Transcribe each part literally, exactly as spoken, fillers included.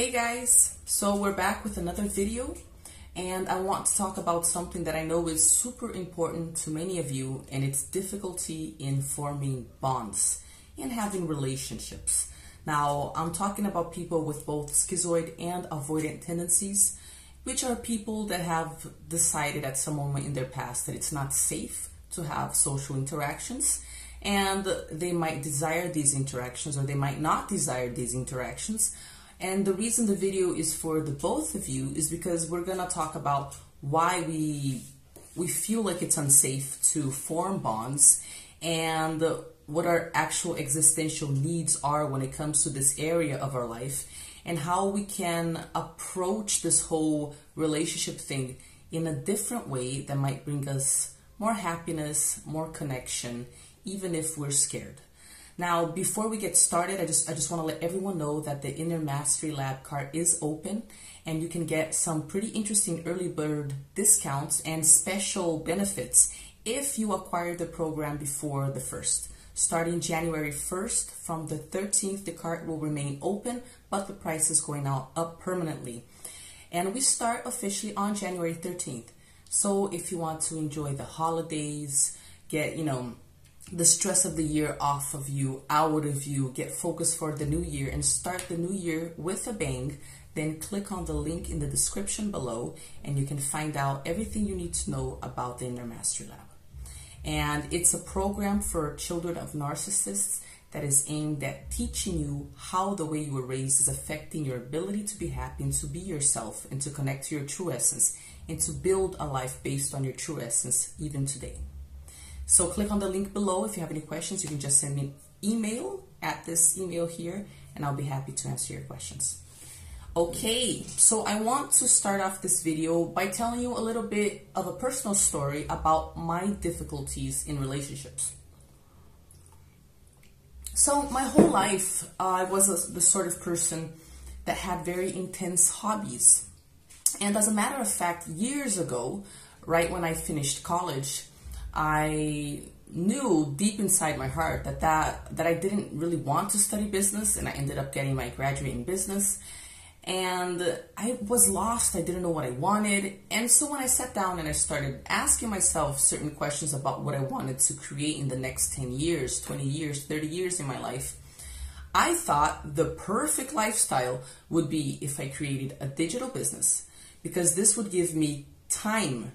Hey guys, so we're back with another video, and I want to talk about something that I know is super important to many of you, and it's difficulty in forming bonds and having relationships. Now, I'm talking about people with both schizoid and avoidant tendencies, which are people that have decided at some moment in their past that it's not safe to have social interactions, and they might desire these interactions or they might not desire these interactions. And the reason the video is for the both of you is because we're gonna talk about why we we feel like it's unsafe to form bonds and what our actual existential needs are when it comes to this area of our life, and how we can approach this whole relationship thing in a different way that might bring us more happiness, more connection, even if we're scared. Now, before we get started, I just I just want to let everyone know that the Inner Mastery Lab card is open, and you can get some pretty interesting early bird discounts and special benefits if you acquire the program before the first. Starting January first, from the thirteenth, the card will remain open, but the price is going out up permanently. And we start officially on January thirteenth. So if you want to enjoy the holidays, get, you know, the stress of the year off of you, out of you, get focused for the new year and start the new year with a bang, then click on the link in the description below and you can find out everything you need to know about the Inner Mastery Lab. And it's a program for children of narcissists that is aimed at teaching you how the way you were raised is affecting your ability to be happy and to be yourself and to connect to your true essence and to build a life based on your true essence even today. So click on the link below. If you have any questions, you can just send me an email at this email here, and I'll be happy to answer your questions. Okay, so I want to start off this video by telling you a little bit of a personal story about my difficulties in relationships. So my whole life, uh, I was a, the sort of person that had very intense hobbies. And as a matter of fact, years ago, right when I finished college, I knew deep inside my heart that, that that I didn't really want to study business, and I ended up getting my graduate in business, and I was lost. I didn't know what I wanted. And so when I sat down and I started asking myself certain questions about what I wanted to create in the next ten years, twenty years, thirty years in my life, I thought the perfect lifestyle would be if I created a digital business, because this would give me time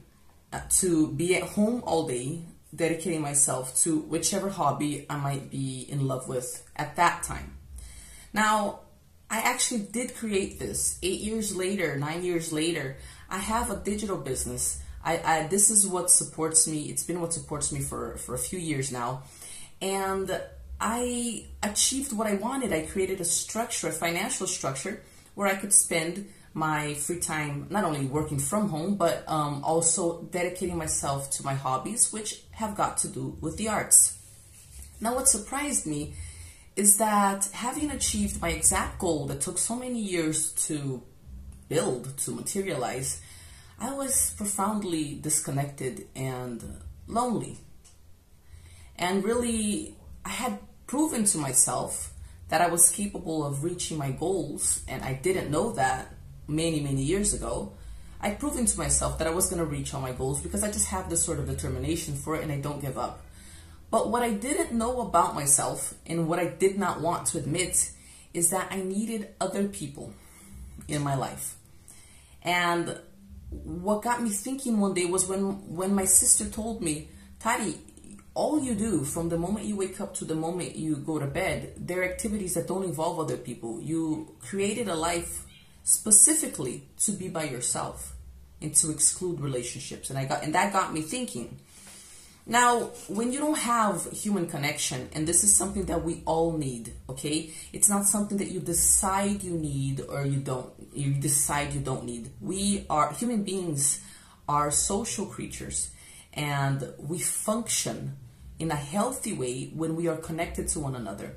to be at home all day, dedicating myself to whichever hobby I might be in love with at that time. Now, I actually did create this. Eight years later, nine years later, I have a digital business. I, I this is what supports me. It's been what supports me for, for a few years now. And I achieved what I wanted. I created a structure, a financial structure, where I could spend my free time, not only working from home, but um, also dedicating myself to my hobbies, which have got to do with the arts. Now, what surprised me is that having achieved my exact goal that took so many years to build, to materialize, I was profoundly disconnected and lonely. And really, I had proven to myself that I was capable of reaching my goals, and I didn't know that. Many, many years ago, I'd proven to myself that I was going to reach all my goals because I just have this sort of determination for it and I don't give up. But what I didn't know about myself and what I did not want to admit is that I needed other people in my life. And what got me thinking one day was when, when my sister told me, "Tati, all you do from the moment you wake up to the moment you go to bed, there are activities that don't involve other people. You created a life specifically to be by yourself and to exclude relationships." And I got, and that got me thinking. Now, when you don't have human connection, and this is something that we all need, okay? It's not something that you decide you need or you don't, you decide you don't need. We are, human beings are social creatures, and we function in a healthy way when we are connected to one another.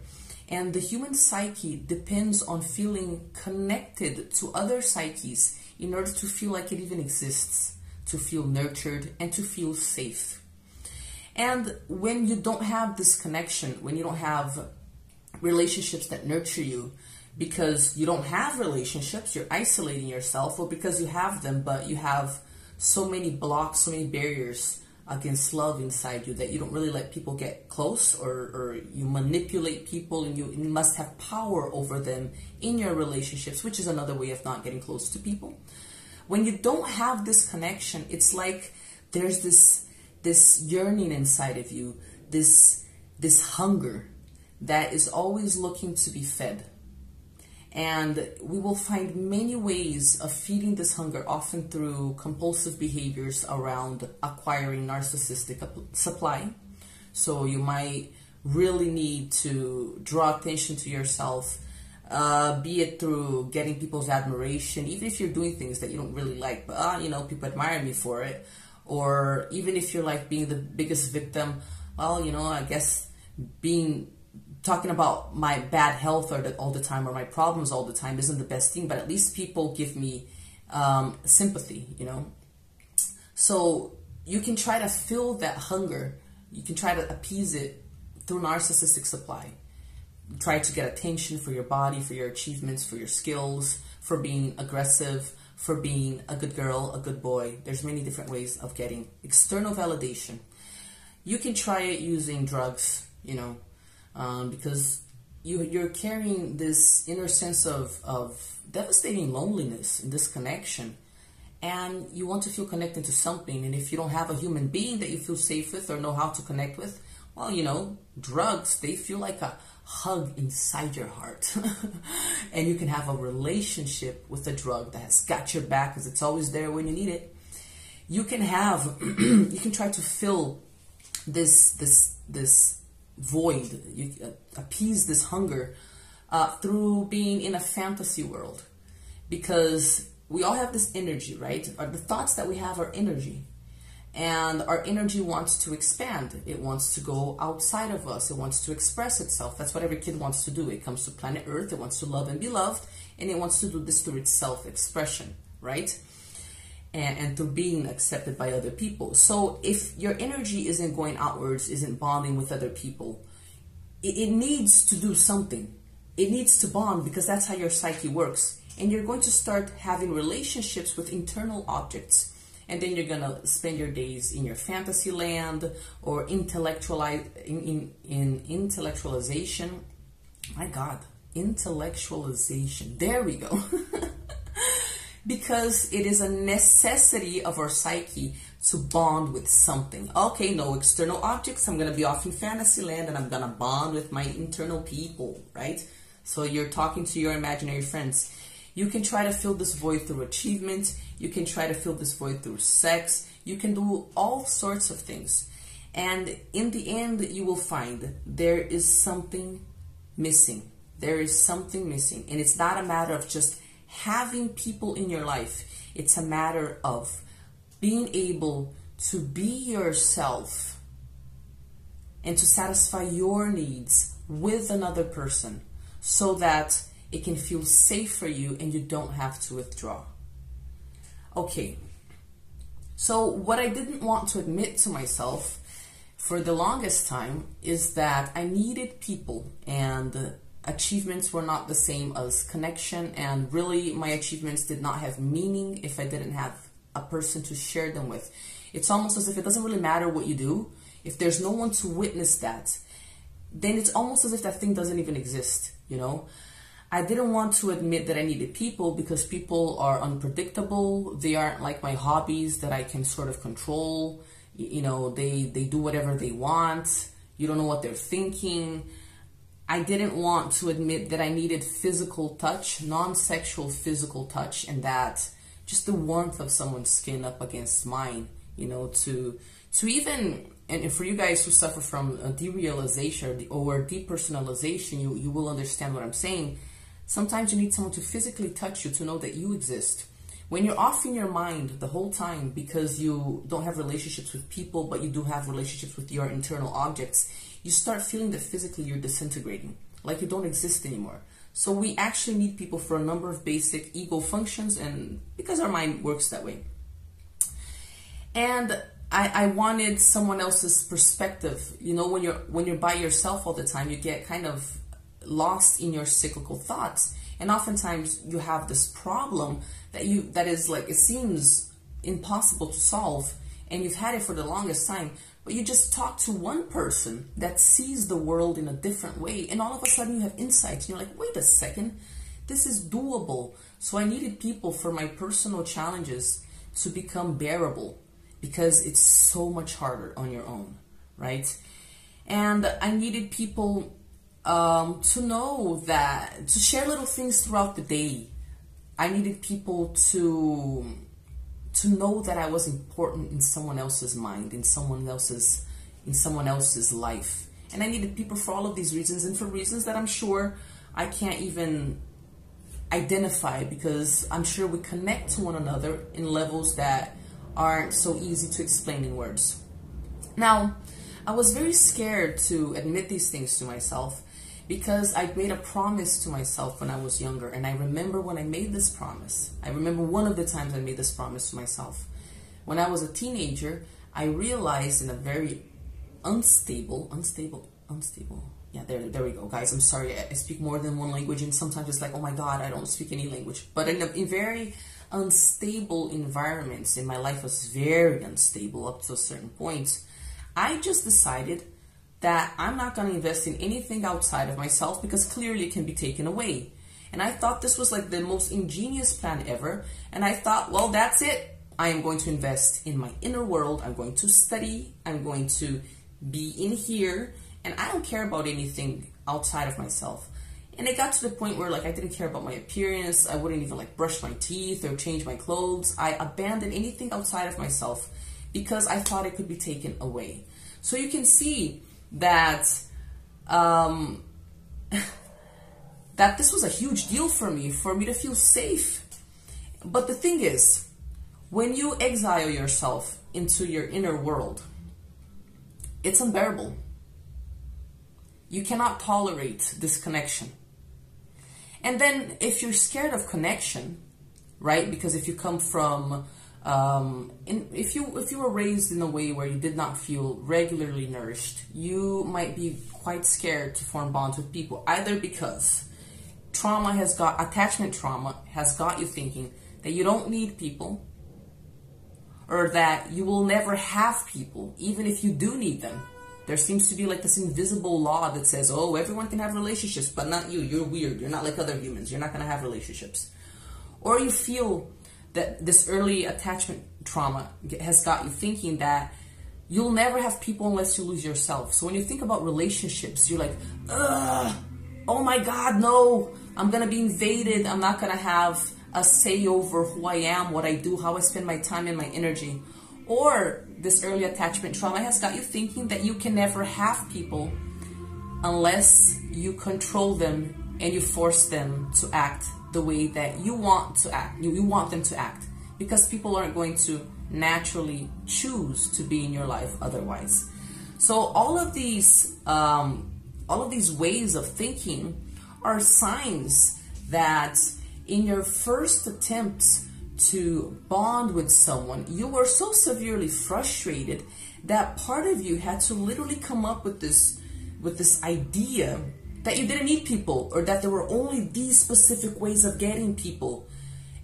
And the human psyche depends on feeling connected to other psyches in order to feel like it even exists, to feel nurtured, and to feel safe. And when you don't have this connection, when you don't have relationships that nurture you, because you don't have relationships, you're isolating yourself, or because you have them, but you have so many blocks, so many barriers against love inside you that you don't really let people get close, or, or you manipulate people and you must have power over them in your relationships, which is another way of not getting close to people. When you don't have this connection, it's like there's this this yearning inside of you, this this hunger that is always looking to be fed. And we will find many ways of feeding this hunger, often through compulsive behaviors around acquiring narcissistic supply. So you might really need to draw attention to yourself, uh, be it through getting people's admiration, even if you're doing things that you don't really like, but uh, you know, people admire me for it. Or even if you're like being the biggest victim, well, you know, I guess being... talking about my bad health or the, all the time, or my problems all the time isn't the best thing, but at least people give me um, sympathy, you know. So you can try to fill that hunger. You can try to appease it through narcissistic supply. Try to get attention for your body, for your achievements, for your skills, for being aggressive, for being a good girl, a good boy. There's many different ways of getting external validation. You can try it using drugs, you know, Um, because you, you're carrying this inner sense of, of devastating loneliness and disconnection, and you want to feel connected to something. And if you don't have a human being that you feel safe with or know how to connect with, well, you know, drugs, they feel like a hug inside your heart. And you can have a relationship with a drug that has got your back because it's always there when you need it. You can have, you can try to fill this, this, this, void, you uh, appease this hunger uh, through being in a fantasy world, because we all have this energy, right? Or the thoughts that we have are energy, and our energy wants to expand. It wants to go outside of us. It wants to express itself. That's what every kid wants to do. It comes to planet Earth. It wants to love and be loved, and it wants to do this through its self-expression, right? And, and through being accepted by other people. So if your energy isn't going outwards, isn't bonding with other people, it, it needs to do something. It needs to bond, because that's how your psyche works. And you're going to start having relationships with internal objects. And then you're going to spend your days in your fantasy land, or intellectualize, in, in, in intellectualization. My God, intellectualization. There we go. Because it is a necessity of our psyche to bond with something. Okay, no external objects. I'm going to be off in fantasy land, and I'm going to bond with my internal people, right? So you're talking to your imaginary friends. You can try to fill this void through achievements. You can try to fill this void through sex. You can do all sorts of things. And in the end, you will find there is something missing. There is something missing. And it's not a matter of just having people in your life. It's a matter of being able to be yourself and to satisfy your needs with another person, so that it can feel safe for you and you don't have to withdraw. Okay, so what I didn't want to admit to myself for the longest time is that I needed people, and achievements were not the same as connection, and really my achievements did not have meaning if I didn't have a person to share them with. It's almost as if it doesn't really matter what you do. If there's no one to witness that, then it's almost as if that thing doesn't even exist, you know? I didn't want to admit that I needed people, because people are unpredictable. They aren't like my hobbies that I can sort of control. You know, they, they do whatever they want. You don't know what they're thinking. I didn't want to admit that I needed physical touch, non-sexual physical touch, and that just the warmth of someone's skin up against mine, you know, to to even, and for you guys who suffer from a derealization or depersonalization, you, you will understand what I'm saying. Sometimes you need someone to physically touch you to know that you exist. When you're off in your mind the whole time because you don't have relationships with people, but you do have relationships with your internal objects, you start feeling that physically you're disintegrating, like you don't exist anymore. So we actually need people for a number of basic ego functions, and because our mind works that way. And I, I wanted someone else's perspective. You know, when you're when you're by yourself all the time, you get kind of lost in your cyclical thoughts, And oftentimes you have this problem that you that is like, it seems impossible to solve, and you've had it for the longest time, but you just talk to one person that sees the world in a different way, and all of a sudden you have insights. You're like, wait a second, this is doable. So I needed people for my personal challenges to become bearable, because it's so much harder on your own, right? And I needed people um, to know that, to share little things throughout the day. I needed people to to know that I was important in someone else's mind, in someone else's, in someone else's life. And I needed people for all of these reasons, and for reasons that I'm sure I can't even identify, because I'm sure we connect to one another in levels that aren't so easy to explain in words. Now, I was very scared to admit these things to myself, because I made a promise to myself when I was younger, and I remember when I made this promise. I remember one of the times I made this promise to myself. When I was a teenager, I realized in a very unstable, unstable, unstable, yeah, there, there we go, guys, I'm sorry, I speak more than one language, and sometimes it's like, oh my God, I don't speak any language. But in a in very unstable environments, and my life was very unstable up to a certain point, I just decided that I'm not going to invest in anything outside of myself, because clearly it can be taken away. And I thought this was like the most ingenious plan ever, and I thought, well, that's it. I am going to invest in my inner world. I'm going to study. I'm going to be in here, and I don't care about anything outside of myself. And it got to the point where, like, I didn't care about my appearance. I wouldn't even like brush my teeth or change my clothes. I abandoned anything outside of myself, because I thought it could be taken away. So you can see that um, that this was a huge deal for me, for me to feel safe. But the thing is, when you exile yourself into your inner world, it's unbearable. You cannot tolerate disconnection. And then if you're scared of connection, right? Because if you come from, um, in, if you if you were raised in a way where you did not feel regularly nourished, you might be quite scared to form bonds with people, either because trauma has got, attachment trauma has got you thinking that you don't need people, or that you will never have people, even if you do need them. There seems to be like this invisible law that says, oh, everyone can have relationships, but not you. You're weird. You're not like other humans. You're not going to have relationships. Or you feel that this early attachment trauma has got you thinking that you'll never have people unless you lose yourself. So when you think about relationships, you're like, ugh, oh my God, no, I'm going to be invaded. I'm not going to have a say over who I am, what I do, how I spend my time and my energy. Or this early attachment trauma has got you thinking that you can never have people unless you control them and you force them to act the way that you want to act. You, you want them to act, because people aren't going to naturally choose to be in your life otherwise. So all of these, um, all of these ways of thinking are signs that in your first attempts to bond with someone, you were so severely frustrated that part of you had to literally come up with this with this idea that you didn't need people, or that there were only these specific ways of getting people.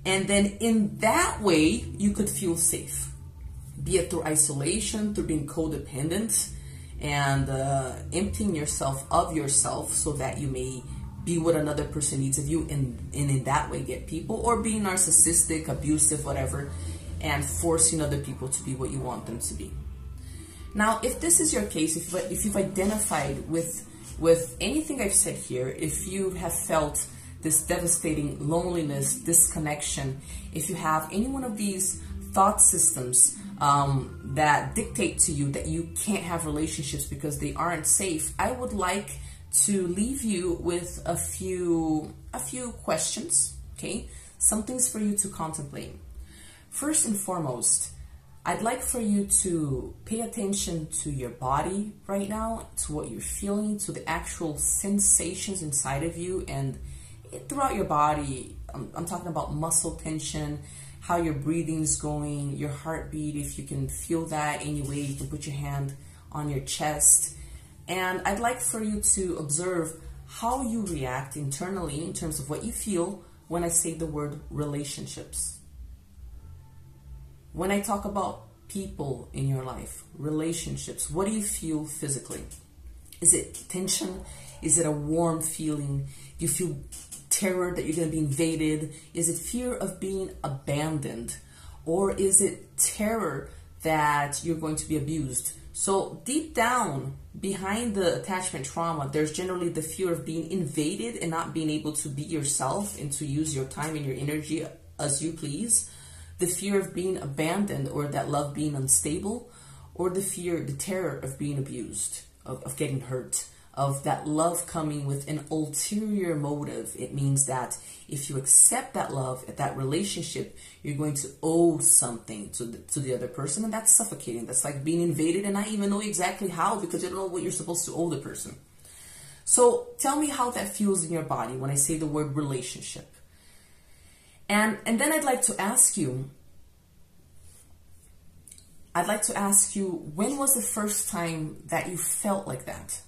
And then in that way, you could feel safe, be it through isolation, through being codependent, and uh, emptying yourself of yourself so that you may be what another person needs of you, and, and in that way get people, or being narcissistic, abusive, whatever, and forcing other people to be what you want them to be. Now, if this is your case, if, if you've identified with, with anything I've said here, if you have felt this devastating loneliness, disconnection, if you have any one of these thought systems um, that dictate to you that you can't have relationships because they aren't safe, I would like to leave you with a few a few questions, okay? Some things for you to contemplate. First and foremost, I'd like for you to pay attention to your body right now, to what you're feeling, to the actual sensations inside of you and throughout your body. I'm, I'm talking about muscle tension, how your breathing's going, your heartbeat, if you can feel that anyway. You can put your hand on your chest. And I'd like for you to observe how you react internally in terms of what you feel when I say the word relationships. When I talk about people in your life, relationships, what do you feel physically? Is it tension? Is it a warm feeling? Do you feel terror that you're going to be invaded? Is it fear of being abandoned? Or is it terror that you're going to be abused? So deep down, behind the attachment trauma, there's generally the fear of being invaded and not being able to be yourself and to use your time and your energy as you please. The fear of being abandoned or that love being unstable, or the fear, the terror of being abused, of, of getting hurt, of that love coming with an ulterior motive. It means that if you accept that love, that relationship, you're going to owe something to the, to the other person, and that's suffocating. That's like being invaded and not even know exactly how, because you don't know what you're supposed to owe the person. So tell me how that feels in your body when I say the word relationship. And, and then I'd like to ask you, I'd like to ask you, when was the first time that you felt like that?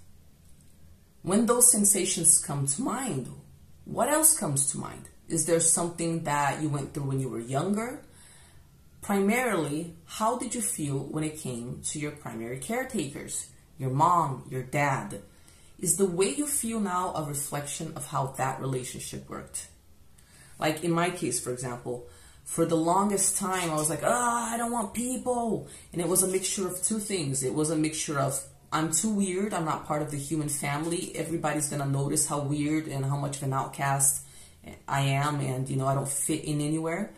When those sensations come to mind, what else comes to mind? Is there something that you went through when you were younger? Primarily, how did you feel when it came to your primary caretakers, your mom, your dad? Is the way you feel now a reflection of how that relationship worked? Like in my case, for example, for the longest time, I was like, ah, I don't want people. And it was a mixture of two things. It was a mixture of, I'm too weird. I'm not part of the human family. Everybody's going to notice how weird and how much of an outcast I am. And, you know, I don't fit in anywhere.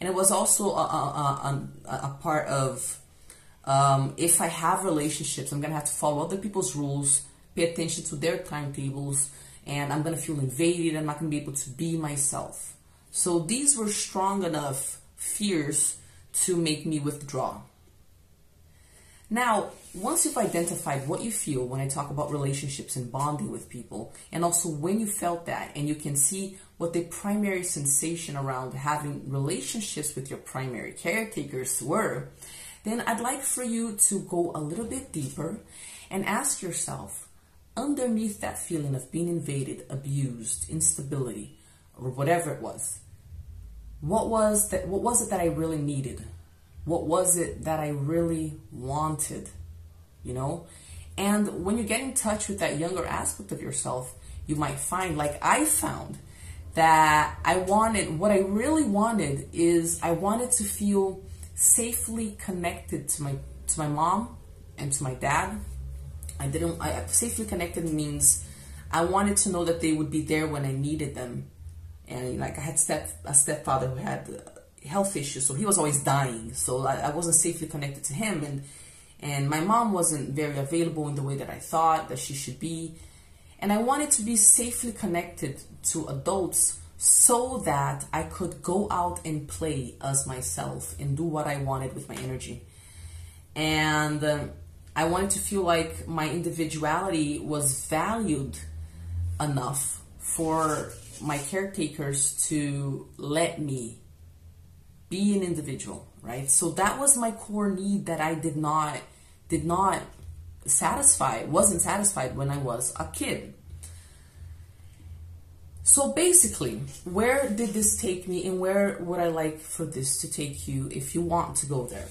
And it was also a, a, a, a part of, um, if I have relationships, I'm going to have to follow other people's rules, pay attention to their timetables, and I'm going to feel invaded. I'm not going to be able to be myself. So these were strong enough fears to make me withdraw. Now, once you've identified what you feel when I talk about relationships and bonding with people, and also when you felt that, and you can see what the primary sensation around having relationships with your primary caretakers were, then I'd like for you to go a little bit deeper and ask yourself, underneath that feeling of being invaded, abused, instability, or whatever it was, What was that? What was it that I really needed? What was it that I really wanted? You know? And when you get in touch with that younger aspect of yourself, you might find, like I found, that I wanted, what I really wanted is I wanted to feel safely connected to my, to my mom and to my dad. I didn't, I, safely connected means I wanted to know that they would be there when I needed them. And like I had step, a stepfather who had health issues, so he was always dying. So I, I wasn't safely connected to him. And, and my mom wasn't very available in the way that I thought that she should be. And I wanted to be safely connected to adults so that I could go out and play as myself and do what I wanted with my energy. And um, I wanted to feel like my individuality was valued enough for my caretakers to let me be an individual, right? So that was my core need that I did not, did not satisfy, wasn't satisfied when I was a kid. So basically, where did this take me and where would I like for this to take you if you want to go there?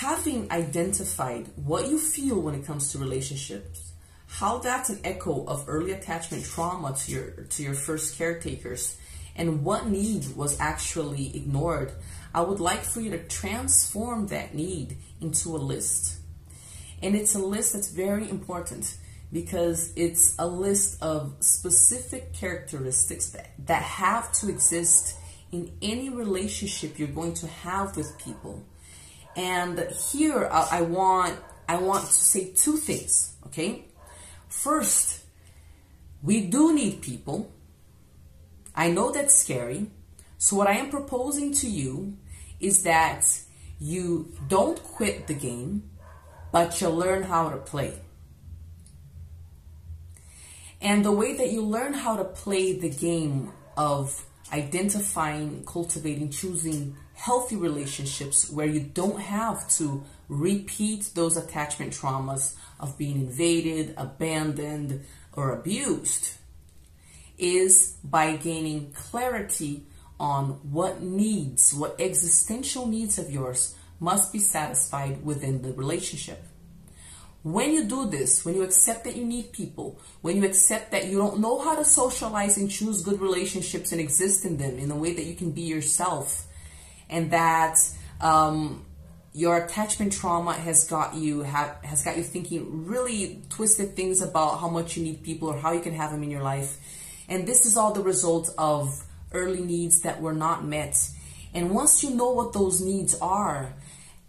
Having identified what you feel when it comes to relationships, how that's an echo of early attachment trauma to your to your first caretakers, and what need was actually ignored, I would like for you to transform that need into a list. And it's a list that's very important because it's a list of specific characteristics that, that have to exist in any relationship you're going to have with people. And here I, I want I want to say two things, okay? First, we do need people. I know that's scary. So what I am proposing to you is that you don't quit the game, but you learn how to play. And the way that you learn how to play the game of identifying, cultivating, choosing healthy relationships where you don't have to repeat those attachment traumas of being invaded, abandoned, or abused, is by gaining clarity on what needs, what existential needs of yours must be satisfied within the relationship. When you do this, when you accept that you need people, when you accept that you don't know how to socialize and choose good relationships and exist in them in a way that you can be yourself, and that um, your attachment trauma has got you ha has got you thinking really twisted things about how much you need people or how you can have them in your life, and this is all the result of early needs that were not met. And once you know what those needs are,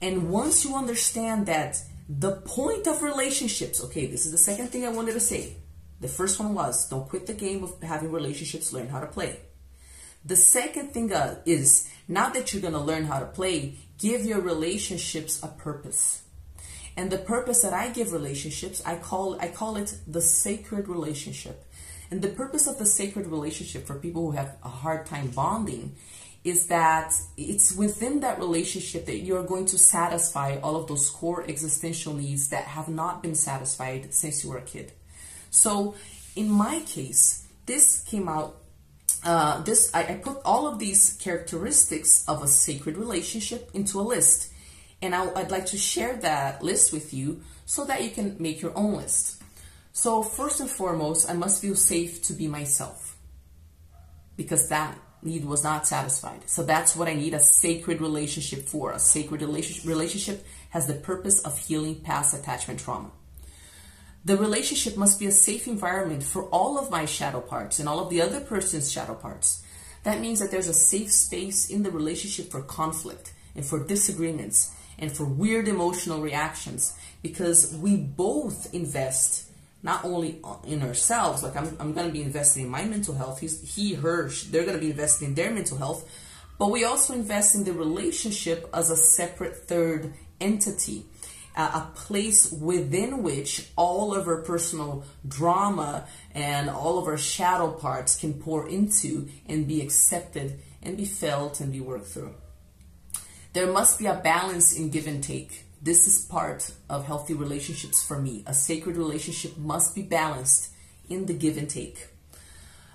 and once you understand that the point of relationships, okay, this is the second thing I wanted to say. The first one was, don't quit the game of having relationships, learn how to play. The second thing uh, is, now that you're going to learn how to play, give your relationships a purpose. And the purpose that I give relationships, I call, I call it the sacred relationship. And the purpose of the sacred relationship for people who have a hard time bonding is that it's within that relationship that you're going to satisfy all of those core existential needs that have not been satisfied since you were a kid. So in my case, this came out, uh, this I, I put all of these characteristics of a sacred relationship into a list. And I, I'd like to share that list with you so that you can make your own list. So first and foremost, I must feel safe to be myself, because that need was not satisfied. So that's what I need a sacred relationship for. A sacred relationship has the purpose of healing past attachment trauma. The relationship must be a safe environment for all of my shadow parts and all of the other person's shadow parts. That means that there's a safe space in the relationship for conflict and for disagreements and for weird emotional reactions, because we both invest not only in ourselves, like I'm, I'm going to be investing in my mental health, he's, he, her, they're going to be investing in their mental health, but we also invest in the relationship as a separate third entity, uh, a place within which all of our personal drama and all of our shadow parts can pour into and be accepted and be felt and be worked through. There must be a balance in give and take. This is part of healthy relationships for me. A sacred relationship must be balanced in the give and take.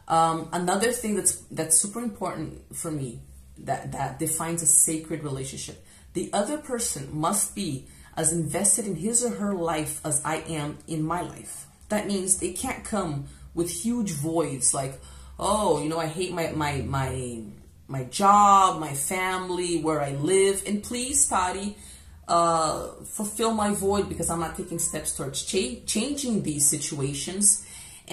Um, another thing that's that's super important for me that, that defines a sacred relationship. The other person must be as invested in his or her life as I am in my life. That means they can't come with huge voids like, oh, you know, I hate my, my, my, my job, my family, where I live, and please, Tati, Uh, fulfill my void because I'm not taking steps towards cha changing these situations,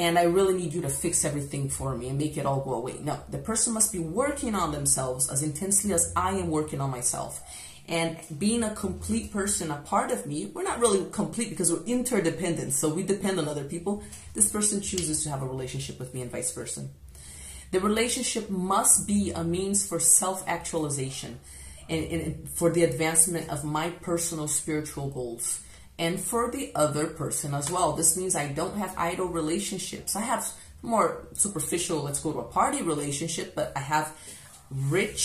and I really need you to fix everything for me and make it all go away. No, the person must be working on themselves as intensely as I am working on myself. And being a complete person, a part of me, we're not really complete because we're interdependent, so we depend on other people. This person chooses to have a relationship with me and vice versa. The relationship must be a means for self-actualization, And, and for the advancement of my personal spiritual goals, and for the other person as well. This means I don't have idle relationships. I have more superficial, let's go to a party relationship, but I have rich,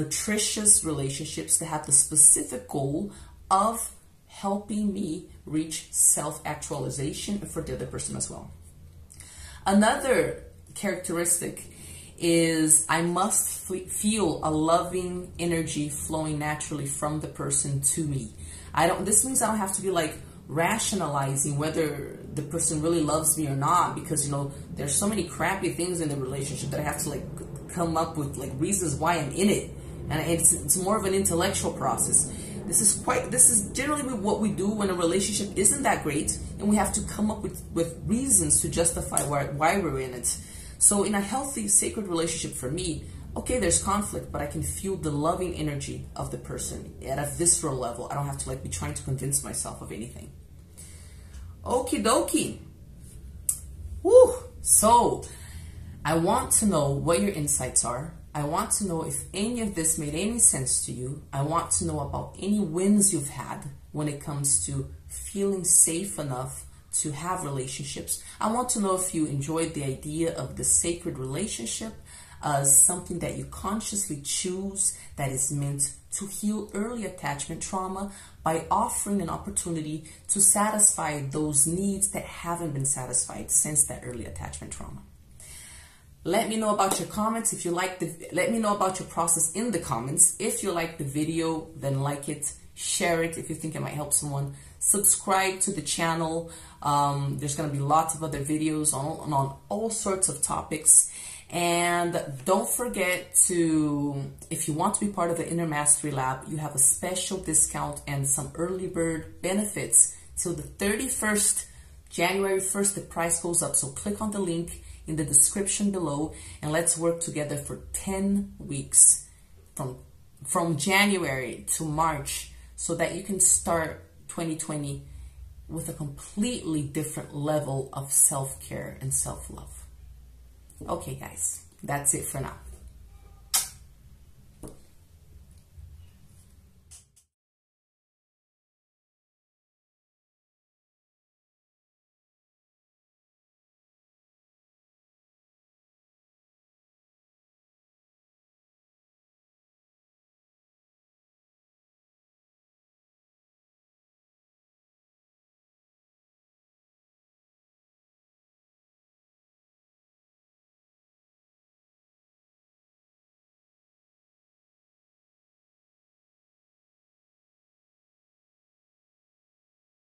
nutritious relationships that have the specific goal of helping me reach self-actualization, and for the other person as well. Another characteristic is I must feel a loving energy flowing naturally from the person to me. I don't, this means I don't have to be like rationalizing whether the person really loves me or not, because, you know, there's so many crappy things in the relationship that I have to like come up with like reasons why I'm in it. And it's, it's more of an intellectual process. This is quite, this is generally what we do when a relationship isn't that great and we have to come up with, with reasons to justify why, why we're in it. So in a healthy, sacred relationship for me, okay, there's conflict, but I can feel the loving energy of the person at a visceral level. I don't have to like be trying to convince myself of anything. Okie dokie. Woo! So I want to know what your insights are. I want to know if any of this made any sense to you. I want to know about any wins you've had when it comes to feeling safe enough to have relationships. I want to know if you enjoyed the idea of the sacred relationship as something that you consciously choose, that is meant to heal early attachment trauma by offering an opportunity to satisfy those needs that haven't been satisfied since that early attachment trauma. Let me know about your comments. If you like the, let me know about your process in the comments. If you like the video, then like it, share it if you think it might help someone. Subscribe to the channel. Um, there's going to be lots of other videos on, on all sorts of topics. And don't forget to, if you want to be part of the Inner Mastery Lab, you have a special discount and some early bird benefits. So the thirty-first, January first, the price goes up. So click on the link in the description below and let's work together for ten weeks from, from January to March, so that you can start twenty twenty with a completely different level of self-care and self-love. Okay guys, that's it for now.